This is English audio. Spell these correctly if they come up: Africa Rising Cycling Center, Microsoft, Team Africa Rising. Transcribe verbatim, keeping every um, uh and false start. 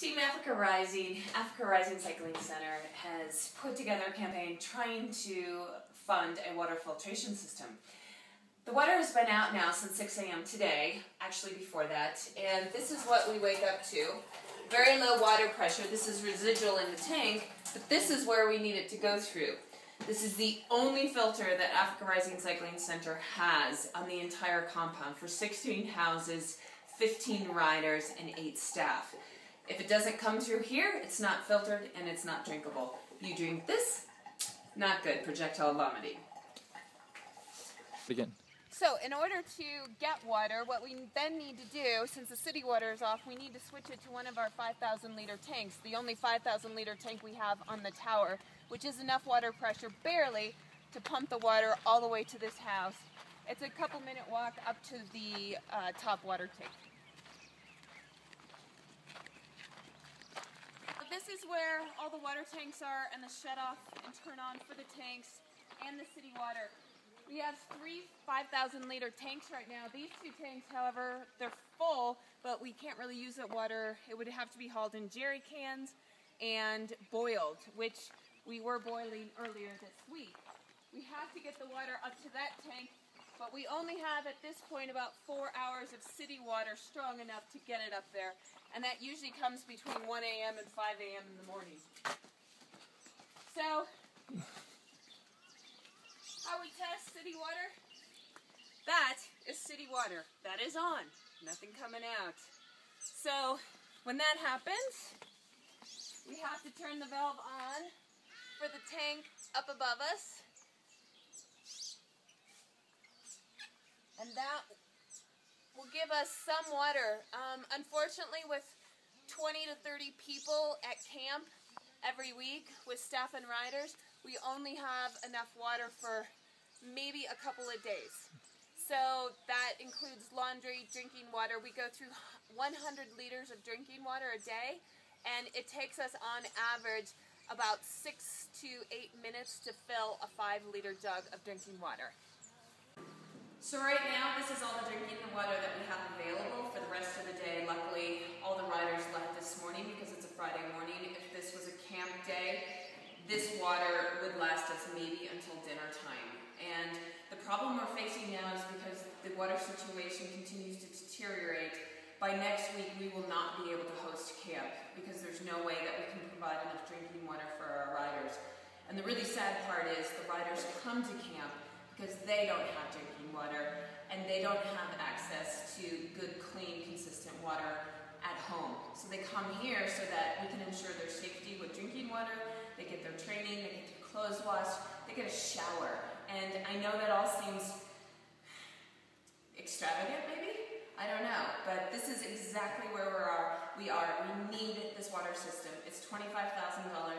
Team Africa Rising, Africa Rising Cycling Center, has put together a campaign trying to fund a water filtration system. The water has been out now since six A M today, actually before that, and this is what we wake up to. Very low water pressure. This is residual in the tank, but this is where we need it to go through. This is the only filter that Africa Rising Cycling Center has on the entire compound for sixteen houses, fifteen riders, and eight staff. If it doesn't come through here, it's not filtered and it's not drinkable. You drink this, not good, projectile vomiting. Begin. So in order to get water, what we then need to do, since the city water is off, we need to switch it to one of our five thousand liter tanks, the only five thousand liter tank we have on the tower, which is enough water pressure, barely, to pump the water all the way to this house. It's a couple minute walk up to the uh, top water tank. This is where all the water tanks are and the shut off and turn on for the tanks and the city water. We have three five thousand liter tanks right now. These two tanks, however, they're full, but we can't really use that water. It would have to be hauled in jerry cans and boiled, which we were boiling earlier this week. We have to get the water up to that tank, but we only have at this point about four hours of city water strong enough to get it up there. And that usually comes between one A M and five A M in the morning. So, how we test city water? That is city water. That is on. Nothing coming out. So, when that happens, we have to turn the valve on for the tank up above us. And that will give us some water. Um, unfortunately, with twenty to thirty people at camp every week with staff and riders, we only have enough water for maybe a couple of days. So that includes laundry, drinking water. We go through one hundred liters of drinking water a day, and it takes us on average about six to eight minutes to fill a five liter jug of drinking water. So right now, this is all the drinking water that we have available for the rest of the day. Luckily, all the riders left this morning because it's a Friday morning. If this was a camp day, this water would last us maybe until dinner time. And the problem we're facing now is because the water situation continues to deteriorate. By next week, we will not be able to host camp because there's no way that we can provide enough drinking water for our riders. And the really sad part is the riders come to camp because they don't have drinking water and they don't have access to good, clean, consistent water at home. So they come here so that we can ensure their safety with drinking water, they get their training, they get their clothes washed, they get a shower. And I know that all seems extravagant maybe? I don't know, but this is exactly where we are. We are. We need this water system. It's twenty-five thousand dollars.